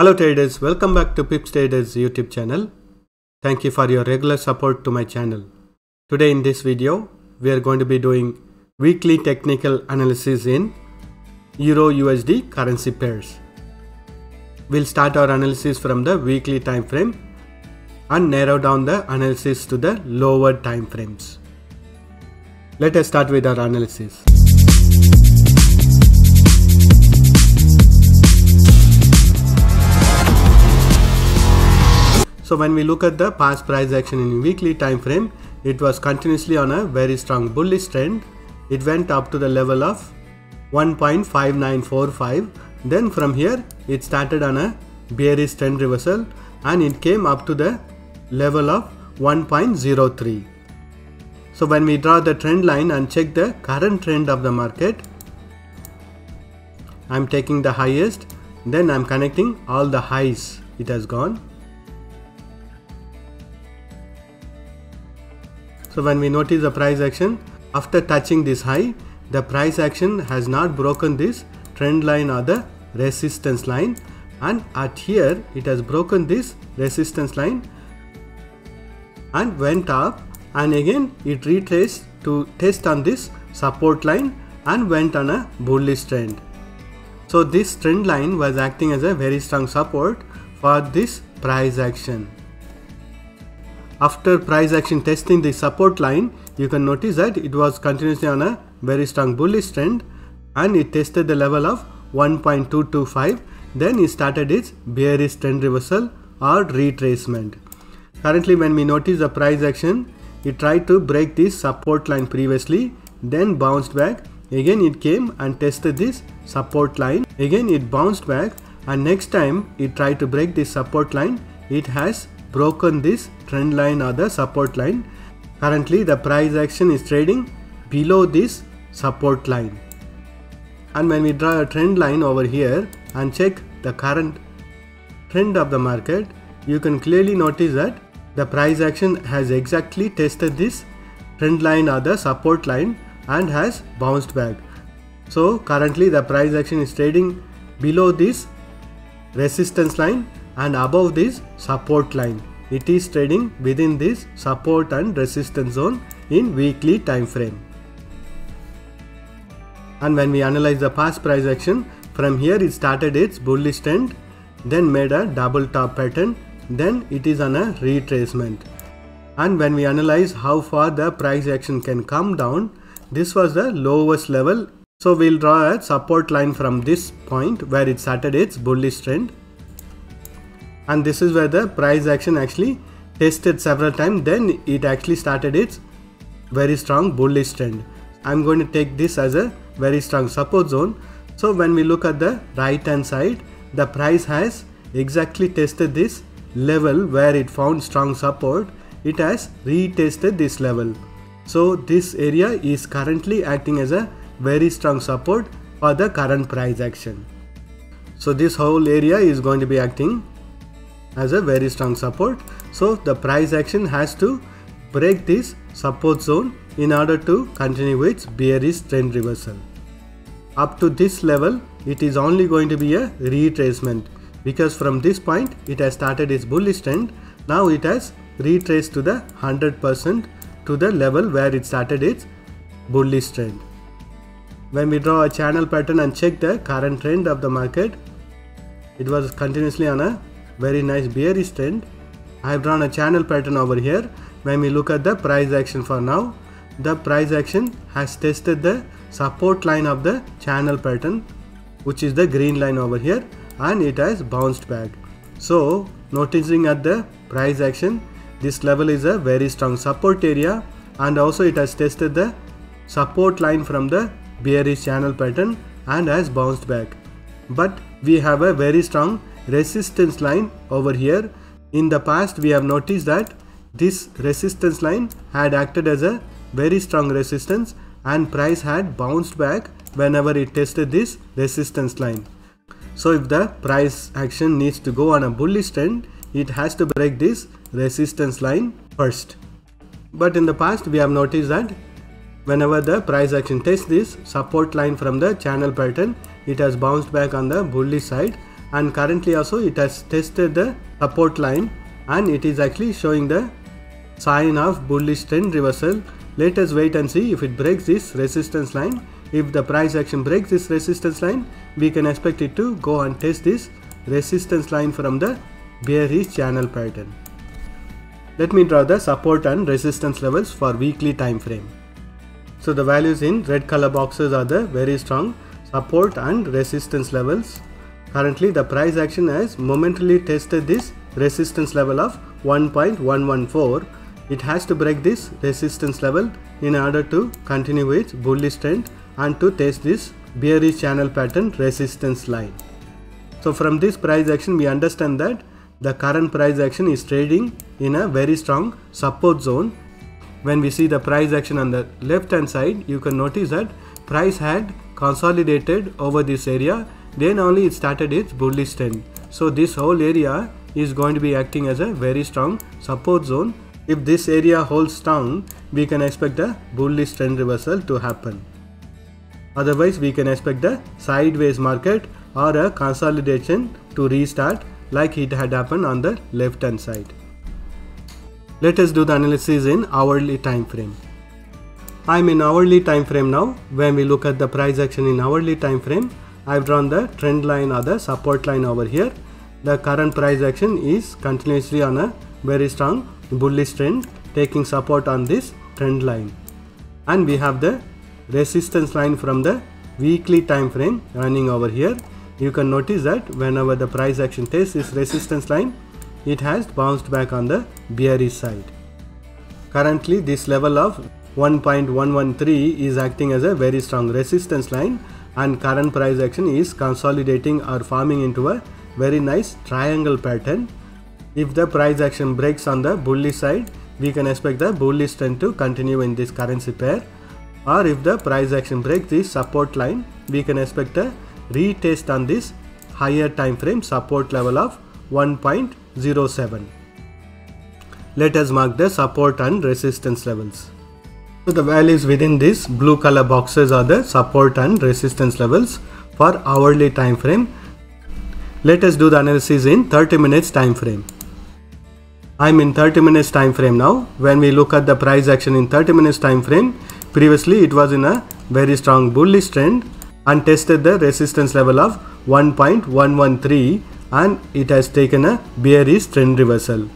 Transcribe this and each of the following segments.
Hello traders, welcome back to Pips Traders YouTube channel. Thank you for your regular support to my channel. Today in this video, we are going to be doing weekly technical analysis in EURUSD currency pairs. We'll start our analysis from the weekly time frame and narrow down the analysis to the lower time frames. Let us start with our analysis. So when we look at the past price action in weekly time frame, it was continuously on a very strong bullish trend. It went up to the level of 1.5945. Then from here it started on a bearish trend reversal and it came up to the level of 1.03. So when we draw the trend line and check the current trend of the market, I'm taking the highest, then I'm connecting all the highs it has gone. So when we notice the price action, after touching this high, the price action has not broken this trend line or the resistance line, and at here it has broken this resistance line and went up, and again it retraced to test on this support line and went on a bullish trend. So this trend line was acting as a very strong support for this price action. After price action testing the support line, you can notice that it was continuously on a very strong bullish trend and it tested the level of 1.225. Then it started its bearish trend reversal or retracement. Currently when we notice the price action, it tried to break this support line previously, then bounced back. Again it came and tested this support line. Again it bounced back, and next time it tried to break this support line, it has broken this trend line or the support line. Currently the price action is trading below this support line, and when we draw a trend line over here and check the current trend of the market, you can clearly notice that the price action has exactly tested this trend line or the support line and has bounced back. So currently the price action is trading below this resistance line and above this support line. It is trading within this support and resistance zone in weekly time frame. And when we analyze the past price action, from here it started its bullish trend, then made a double top pattern, then it is on a retracement. And when we analyze how far the price action can come down, this was the lowest level. So we'll draw a support line from this point where it started its bullish trend. And this is where the price action actually tested several times, then it actually started its very strong bullish trend. I'm going to take this as a very strong support zone. So when we look at the right hand side, the price has exactly tested this level where it found strong support. It has retested this level. So this area is currently acting as a very strong support for the current price action. So this whole area is going to be acting as a very strong support. So the price action has to break this support zone in order to continue its bearish trend reversal. Up to this level it is only going to be a retracement, because from this point it has started its bullish trend. Now it has retraced to the 100% to the level where it started its bullish trend. When we draw a channel pattern and check the current trend of the market, it was continuously on a very nice bearish trend. I have drawn a channel pattern over here. When we look at the price action for now, the price action has tested the support line of the channel pattern, which is the green line over here, and it has bounced back. So noticing at the price action, this level is a very strong support area, and also it has tested the support line from the bearish channel pattern and has bounced back. But we have a very strong resistance line over here. In the past we have noticed that this resistance line had acted as a very strong resistance and price had bounced back whenever it tested this resistance line. So if the price action needs to go on a bullish trend, it has to break this resistance line first. But in the past we have noticed that whenever the price action tests this support line from the channel pattern, it has bounced back on the bullish side and currently also it has tested the support line and it is actually showing the sign of bullish trend reversal. Let us wait and see if it breaks this resistance line. If the price action breaks this resistance line, we can expect it to go and test this resistance line from the bearish channel pattern. Let me draw the support and resistance levels for weekly time frame. So the values in red color boxes are the very strong support and resistance levels. Currently the price action has momentarily tested this resistance level of 1.114. It has to break this resistance level in order to continue its bullish trend and to test this bearish channel pattern resistance line. So from this price action we understand that the current price action is trading in a very strong support zone. When we see the price action on the left hand side, you can notice that price had consolidated over this area, then only it started its bullish trend. So this whole area is going to be acting as a very strong support zone. If this area holds down, we can expect a bullish trend reversal to happen. Otherwise, we can expect a sideways market or a consolidation to restart like it had happened on the left hand side. Let us do the analysis in hourly time frame. I am in hourly time frame now. When we look at the price action in hourly time frame, I have drawn the trend line or the support line over here. The current price action is continuously on a very strong bullish trend, taking support on this trend line, and we have the resistance line from the weekly time frame running over here. You can notice that whenever the price action tests this resistance line, it has bounced back on the bearish side. Currently this level of 1.113 is acting as a very strong resistance line, and current price action is consolidating or forming into a very nice triangle pattern. If the price action breaks on the bullish side, we can expect the bullish trend to continue in this currency pair, or if the price action breaks this support line, we can expect a retest on this higher time frame support level of 1.07. Let us mark the support and resistance levels. So the values within this blue color boxes are the support and resistance levels for hourly time frame. Let us do the analysis in 30 minutes time frame. I am in 30 minutes time frame now. When we look at the price action in 30 minutes time frame, previously it was in a very strong bullish trend and tested the resistance level of 1.113, and it has taken a bearish trend reversal.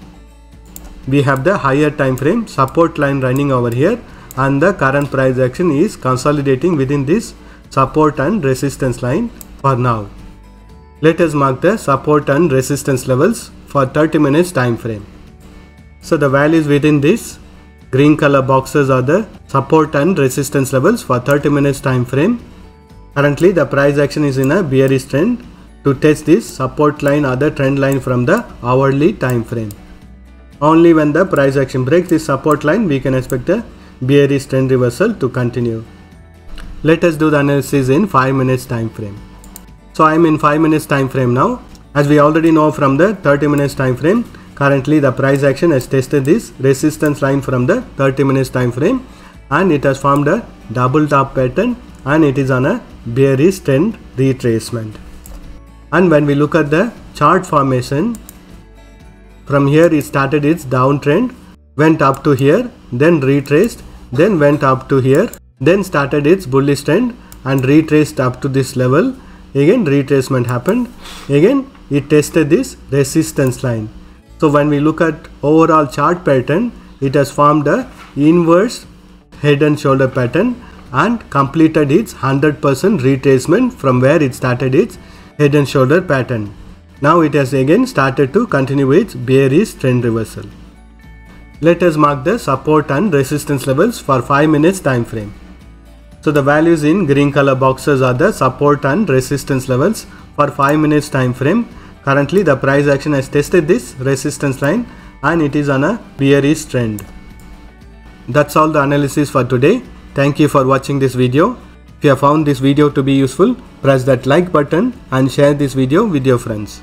We have the higher time frame support line running over here, and the current price action is consolidating within this support and resistance line for now. Let us mark the support and resistance levels for 30 minutes time frame. So the values within this green color boxes are the support and resistance levels for 30 minutes time frame. Currently the price action is in a bearish trend to test this support line or the trend line from the hourly time frame. Only when the price action breaks this support line, we can expect a bearish trend reversal to continue. Let us do the analysis in 5 minutes time frame. So I am in 5 minutes time frame now. As we already know from the 30 minutes time frame, currently the price action has tested this resistance line from the 30 minutes time frame, and it has formed a double top pattern, and it is on a bearish trend retracement. And when we look at the chart formation, from here it started its downtrend, went up to here, then retraced, then went up to here, then started its bullish trend and retraced up to this level. Again retracement happened, again it tested this resistance line. So when we look at overall chart pattern, it has formed a inverse head and shoulder pattern and completed its 100% retracement from where it started its head and shoulder pattern. Now it has again started to continue its bearish trend reversal. Let us mark the support and resistance levels for 5 minutes time frame. So the values in green color boxes are the support and resistance levels for 5 minutes time frame. Currently the price action has tested this resistance line and it is on a bearish trend. That's all the analysis for today. Thank you for watching this video. If you have found this video to be useful, press that like button and share this video with your friends.